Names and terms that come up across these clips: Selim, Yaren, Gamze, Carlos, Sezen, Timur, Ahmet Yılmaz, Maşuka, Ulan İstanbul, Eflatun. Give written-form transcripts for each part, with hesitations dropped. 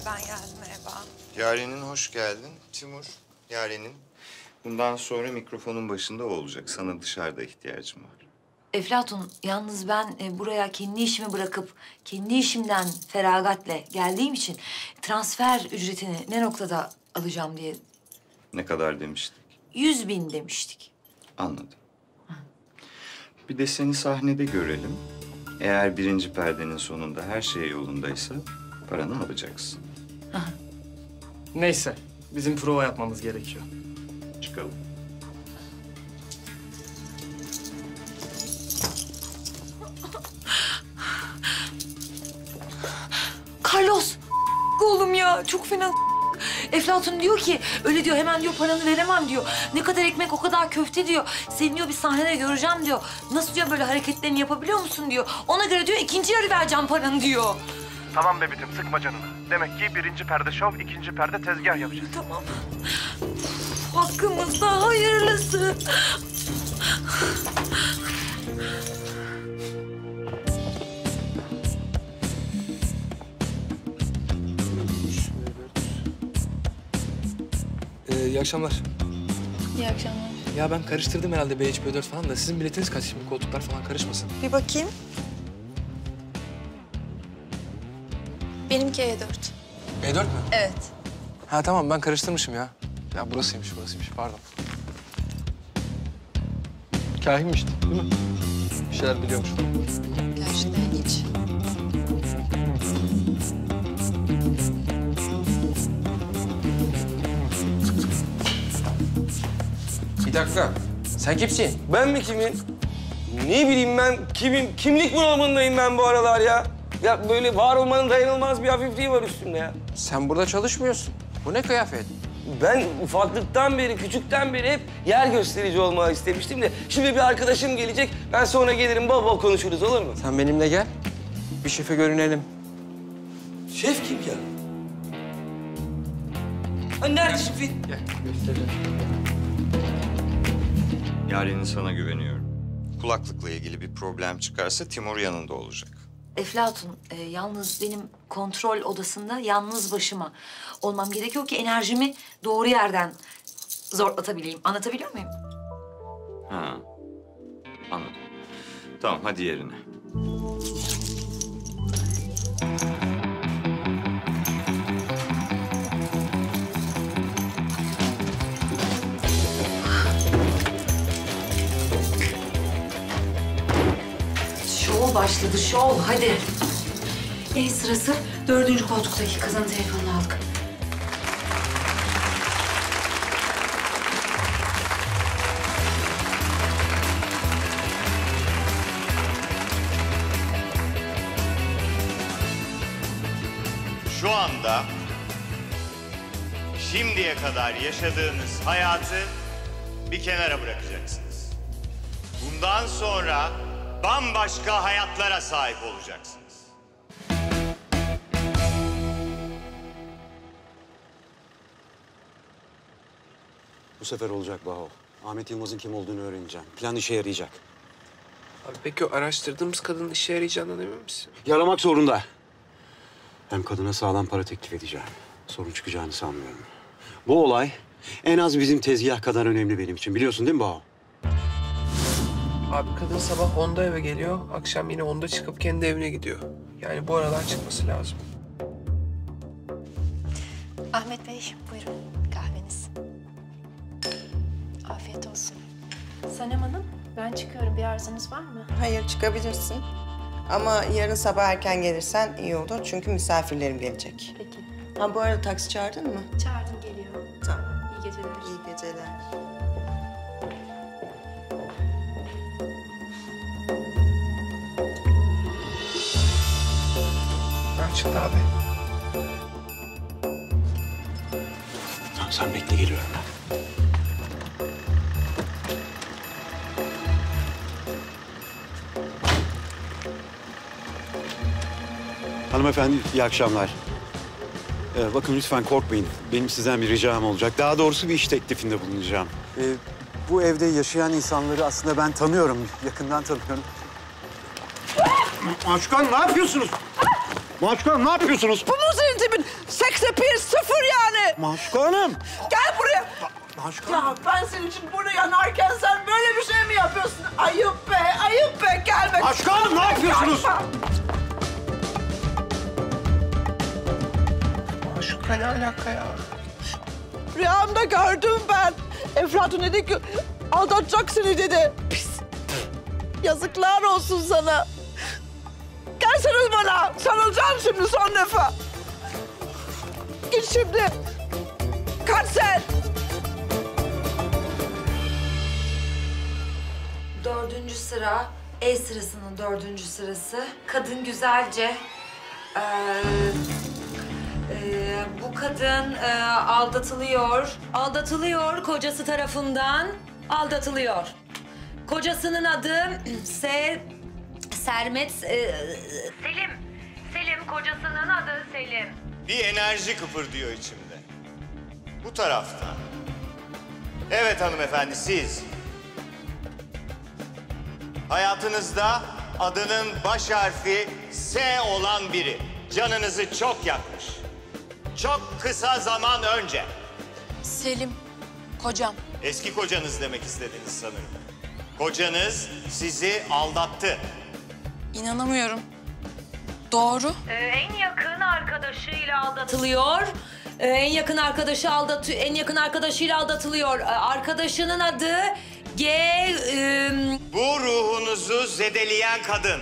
tekrar ben geldim Eba. Yaren'in hoş geldin. Timur, Yaren'in. Bundan sonra mikrofonun başında o olacak. Sana dışarıda ihtiyacım var. Eflatun, yalnız ben buraya kendi işimi bırakıp kendi işimden feragatle geldiğim için transfer ücretini ne noktada alacağım diye... Ne kadar demiştik? 100.000 demiştik. Anladım. Hı. Bir de seni sahnede görelim. Eğer birinci perdenin sonunda her şey yolundaysa paranı alacaksın. Hı. Neyse, bizim prova yapmamız gerekiyor. Çıkalım. Carlos, oğlum ya çok fena. Eflatun diyor ki, öyle diyor, hemen diyor paranı veremem diyor. Ne kadar ekmek o kadar köfte diyor. Seni diyor bir sahnede göreceğim diyor. Nasıl diyor böyle hareketlerini yapabiliyor musun diyor. Ona göre diyor ikinci yarı vereceğim paranı diyor. Tamam bebitim, sıkma canını. Demek ki birinci perde şov, ikinci perde tezgah yapacağız. Tamam. Hakkımızda hayırlısı. İyi akşamlar. İyi akşamlar. Ya ben karıştırdım herhalde BHP4 falan da sizin biletiniz kaç şimdi, koltuklar falan karışmasın. Bir bakayım. Benimki E4. E4 mü? Evet. Ha tamam, ben karıştırmışım ya. Ya burasıymış, pardon. Kahimmişti, değil mi? Bir şeyler biliyormuş. Gel şuradan geç. Bir dakika, sen kimsin? Ben mi kimin? Ne bileyim ben kimin? Kimlik bunalımındayım ben bu aralar ya. Ya böyle var olmanın dayanılmaz bir hafifliği var üstümde ya. Sen burada çalışmıyorsun. Bu ne kıyafet? Ben ufaklıktan beri, küçükten beri hep yer gösterici olmayı istemiştim de... Şimdi bir arkadaşım gelecek, ben sonra gelirim, bol bol konuşuruz, olur mu? Sen benimle gel, bir şefe görünelim. Şef kim ya? Hani nerede şefin? Gel, göstereceğim. Yaren'in sana güveniyorum. Kulaklıkla ilgili bir problem çıkarsa Timur yanında olacak. Eflatun, yalnız benim kontrol odasında yalnız başıma olmam gerekiyor ki enerjimi doğru yerden zorlatabileyim. Anlatabiliyor muyum? Ha, anladım. Tamam, hadi yerine. Şov başladı, şov. Hadi. En sırası 4. koltuktaki kızın telefonunu aldık. Şu anda şimdiye kadar yaşadığınız hayatı bir kenara bırakacaksınız. Bundan sonra bambaşka hayatlara sahip olacaksınız. Bu sefer olacak Baho. Ahmet Yılmaz'ın kim olduğunu öğreneceğim. Plan işe yarayacak. Abi peki o araştırdığımız kadının işe yarayacağından emin misin? Yaramak zorunda. Hem kadına sağlam para teklif edeceğim. Sorun çıkacağını sanmıyorum. Bu olay en az bizim tezgah kadar önemli benim için. Biliyorsun değil mi Baho? Abi kadın sabah 10'da eve geliyor, akşam yine 10'da çıkıp kendi evine gidiyor. Yani bu aralar çıkması lazım. Ahmet Bey, buyurun kahveniz. Afiyet olsun. Sanem Hanım, ben çıkıyorum. Bir arzunuz var mı? Hayır, çıkabilirsin. Ama yarın sabah erken gelirsen iyi olur çünkü misafirlerim gelecek. Peki. Ha bu arada taksi çağırdın mı? Çağırdım, geliyor. Tamam. İyi geceler. İyi geceler. Çıktı abi. Tamam, sen bekle, geliyorum ben. Hanımefendi, iyi akşamlar. Bakın lütfen korkmayın. Benim sizden bir ricam olacak. Daha doğrusu bir iş teklifinde bulunacağım. Bu evde yaşayan insanları aslında ben tanıyorum. Yakından tanıyorum. Maşuka, ne yapıyorsunuz? Maşuka, ne yapıyorsunuz? Bu mu senin Eflatun. Seksepir sıfır yani. Maşuka Hanım. Gel buraya. Maşuka Hanım. Ya ben senin için burada yanarken sen böyle bir şey mi yapıyorsun? Ayıp be, ayıp be. Gelme. Maşuka Hanım ne yapıyorsunuz? Maşuka ne alaka ya? Rüyamda gördüm ben. Eflatun dedi ki aldatacak seni dedi. Pis. Yazıklar olsun sana. Gel sarıl bana. Sarılacağım şimdi son defa. Git şimdi. Kaç sen. Dördüncü sıra. E sırasının dördüncü sırası. Kadın güzelce. Bu kadın aldatılıyor. Aldatılıyor kocası tarafından. Aldatılıyor. Kocasının adı Sermet... Selim. Selim, kocasının adı Selim. Bir enerji kıpırdıyor içimde. Bu tarafta. Evet hanımefendi, siz... hayatınızda adının baş harfi S olan biri canınızı çok yakmış. Çok kısa zaman önce. Selim, kocam. Eski kocanız demek istediniz sanırım. Kocanız sizi aldattı. İnanamıyorum. Doğru. En yakın arkadaşıyla aldatılıyor. En yakın arkadaşıyla aldatılıyor. Arkadaşının adı Bu ruhunuzu zedeleyen kadın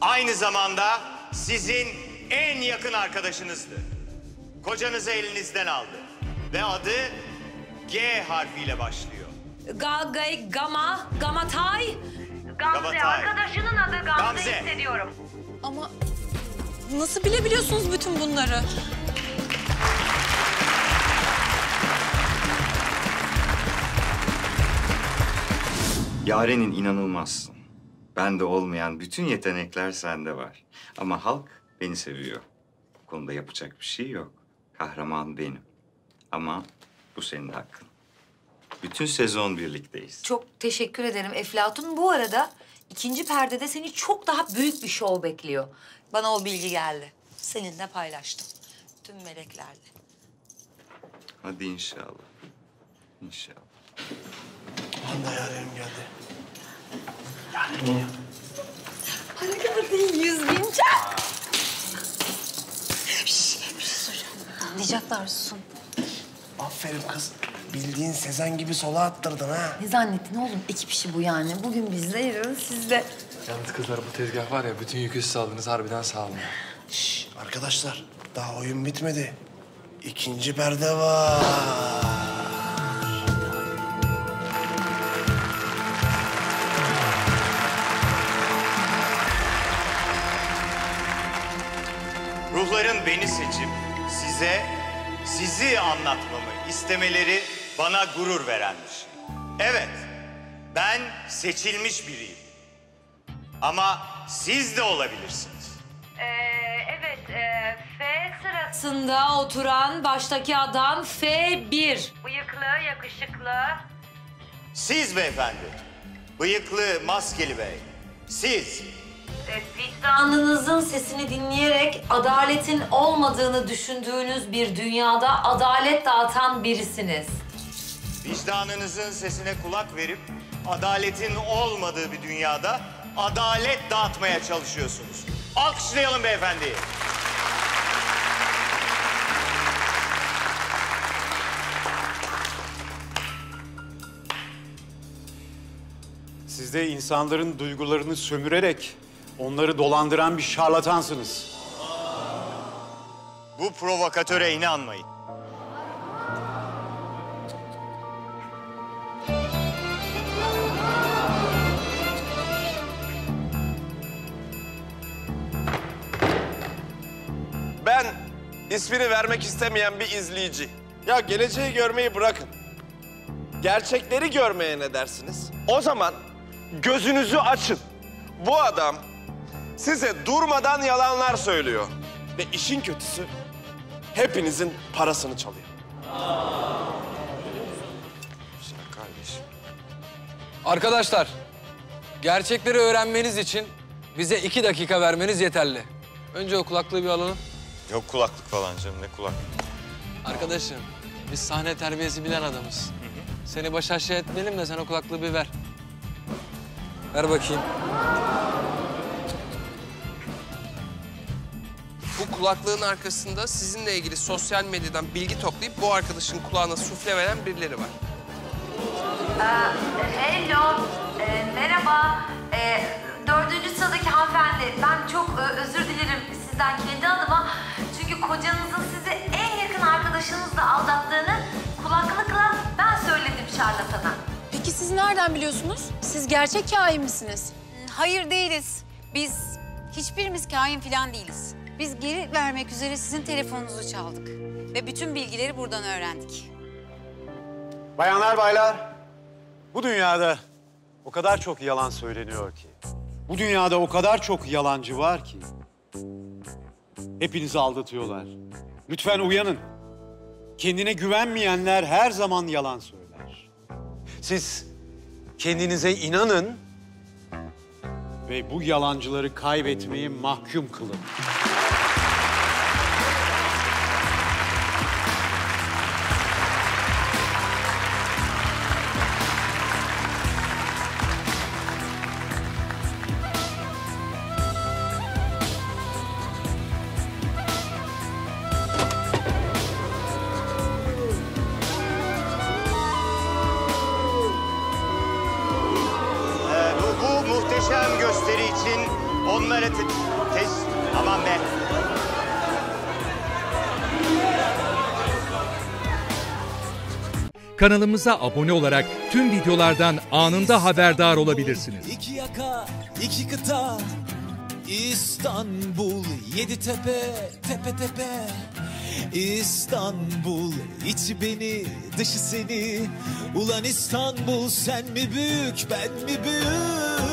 aynı zamanda sizin en yakın arkadaşınızdı. Kocanızı elinizden aldı ve adı G harfiyle başlıyor. Gamatay. Gamze, arkadaşının adı Gamze hissediyorum. Ama nasıl bilebiliyorsunuz bütün bunları? Yaren'in inanılmazsın. Bende olmayan bütün yetenekler sende var. Ama halk beni seviyor. Bu konuda yapacak bir şey yok. Kahraman benim. Ama bu senin hakkın. Bütün sezon birlikteyiz. Çok teşekkür ederim Eflatun. Bu arada ikinci perdede seni çok daha büyük bir şov bekliyor. Bana o bilgi geldi. Seninle paylaştım. Tüm meleklerle. Hadi inşallah. İnşallah. Aman da Yaren'im geldi. Yaren geliyor. Para geldi 100.000 çak. Şşş, bir şey soracağım. Anlayacaklar, susun. Aferin kız. Bildiğin Sezen gibi sola attırdın ha. Ne zannettin oğlum? Ekip işi bu yani. Bugün bizde, yarın sizde. Yalnız kızlar bu tezgah var ya, bütün yükü siz aldınız. Harbiden sağ olun. Şşş arkadaşlar, daha oyun bitmedi. İkinci perde var. Ruhların beni seçip sizi anlatmamı istemeleri bana gurur veren bir şey. Evet, ben seçilmiş biriyim. Ama siz de olabilirsiniz. Evet, F sırasında oturan baştaki adam F1. Bıyıklı, yakışıklı. Siz beyefendi, bıyıklı, maskeli bey. Siz. Vicdanınızın sesini dinleyerek adaletin olmadığını düşündüğünüz bir dünyada adalet dağıtan birisiniz. Vicdanınızın sesine kulak verip adaletin olmadığı bir dünyada adalet dağıtmaya çalışıyorsunuz. Alkışlayalım beyefendiyi. Siz de insanların duygularını sömürerek onları dolandıran bir şarlatansınız. Bu provokatöre inanmayın. Ben ismini vermek istemeyen bir izleyici. Ya geleceği görmeyi bırakın. Gerçekleri görmeye ne dersiniz? O zaman gözünüzü açın. Bu adam size durmadan yalanlar söylüyor. Ve işin kötüsü hepinizin parasını çalıyor. Güzel kardeşim. Arkadaşlar, gerçekleri öğrenmeniz için bize 2 dakika vermeniz yeterli. Önce o kulaklığı bir alalım. Yok kulaklık falan canım, ne kulak. Arkadaşım, biz sahne terbiyesi bilen adamız. Seni baş aşağı etmeyelim de sen o kulaklığı bir ver. Ver bakayım. Bu kulaklığın arkasında sizinle ilgili sosyal medyadan bilgi toplayıp bu arkadaşın kulağına sufle veren birileri var. Hello, merhaba. Dördüncü sıradaki hanımefendi, ben çok özür dilerim sizden kendi adıma. Çünkü kocanızın sizi en yakın arkadaşınızla aldattığını kulaklıkla ben söyledim şarlatana. Peki siz nereden biliyorsunuz? Siz gerçek kahin misiniz? Hayır değiliz. Biz hiçbirimiz kahin falan değiliz. Biz geri vermek üzere sizin telefonunuzu çaldık ve bütün bilgileri buradan öğrendik. Bayanlar, baylar, bu dünyada o kadar çok yalan söyleniyor ki, bu dünyada o kadar çok yalancı var ki, hepinizi aldatıyorlar. Lütfen uyanın. Kendine güvenmeyenler her zaman yalan söyler. Siz kendinize inanın ve bu yalancıları kaybetmeyi mahkum kılın. Kanalımıza abone olarak tüm videolardan anında haberdar olabilirsiniz. İki yaka, iki kıta, İstanbul, Yeditepe, tepe. İstanbul, içi beni, dışı seni. Ulan İstanbul, sen mi büyük, ben mi büyük?